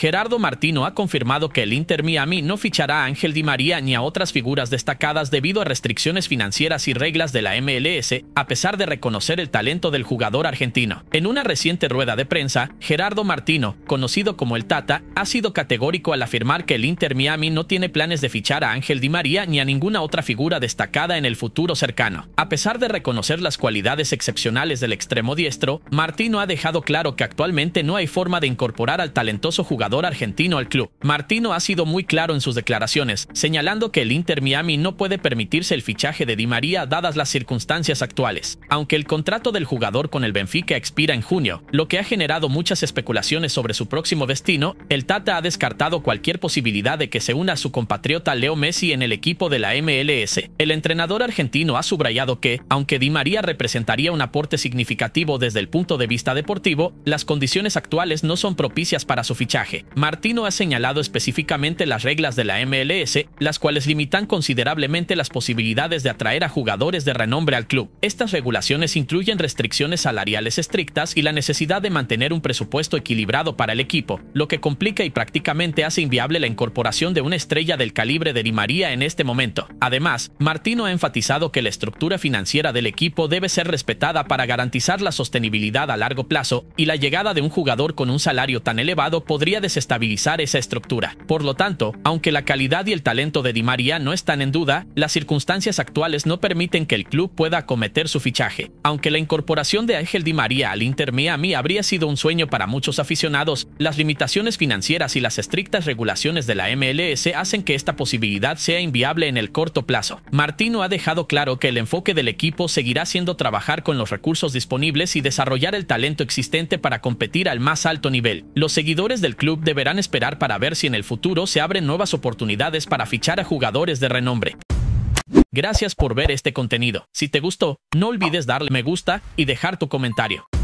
Gerardo Martino ha confirmado que el Inter Miami no fichará a Ángel Di María ni a otras figuras destacadas debido a restricciones financieras y reglas de la MLS, a pesar de reconocer el talento del jugador argentino. En una reciente rueda de prensa, Gerardo Martino, conocido como el Tata, ha sido categórico al afirmar que el Inter Miami no tiene planes de fichar a Ángel Di María ni a ninguna otra figura destacada en el futuro cercano. A pesar de reconocer las cualidades excepcionales del extremo diestro, Martino ha dejado claro que actualmente no hay forma de incorporar al talentoso jugador argentino al club. Martino ha sido muy claro en sus declaraciones, señalando que el Inter Miami no puede permitirse el fichaje de Di María dadas las circunstancias actuales. Aunque el contrato del jugador con el Benfica expira en junio, lo que ha generado muchas especulaciones sobre su próximo destino, el Tata ha descartado cualquier posibilidad de que se una a su compatriota Leo Messi en el equipo de la MLS. El entrenador argentino ha subrayado que, aunque Di María representaría un aporte significativo desde el punto de vista deportivo, las condiciones actuales no son propicias para su fichaje. Martino ha señalado específicamente las reglas de la MLS, las cuales limitan considerablemente las posibilidades de atraer a jugadores de renombre al club. Estas regulaciones incluyen restricciones salariales estrictas y la necesidad de mantener un presupuesto equilibrado para el equipo, lo que complica y prácticamente hace inviable la incorporación de una estrella del calibre de Di María en este momento. Además, Martino ha enfatizado que la estructura financiera del equipo debe ser respetada para garantizar la sostenibilidad a largo plazo, y la llegada de un jugador con un salario tan elevado podría desestabilizar esa estructura. Por lo tanto, aunque la calidad y el talento de Di María no están en duda, las circunstancias actuales no permiten que el club pueda acometer su fichaje. Aunque la incorporación de Ángel Di María al Inter Miami habría sido un sueño para muchos aficionados, las limitaciones financieras y las estrictas regulaciones de la MLS hacen que esta posibilidad sea inviable en el corto plazo. Martino ha dejado claro que el enfoque del equipo seguirá siendo trabajar con los recursos disponibles y desarrollar el talento existente para competir al más alto nivel. Los seguidores del club deberán esperar para ver si en el futuro se abren nuevas oportunidades para fichar a jugadores de renombre. Gracias por ver este contenido. Si te gustó, no olvides darle me gusta y dejar tu comentario.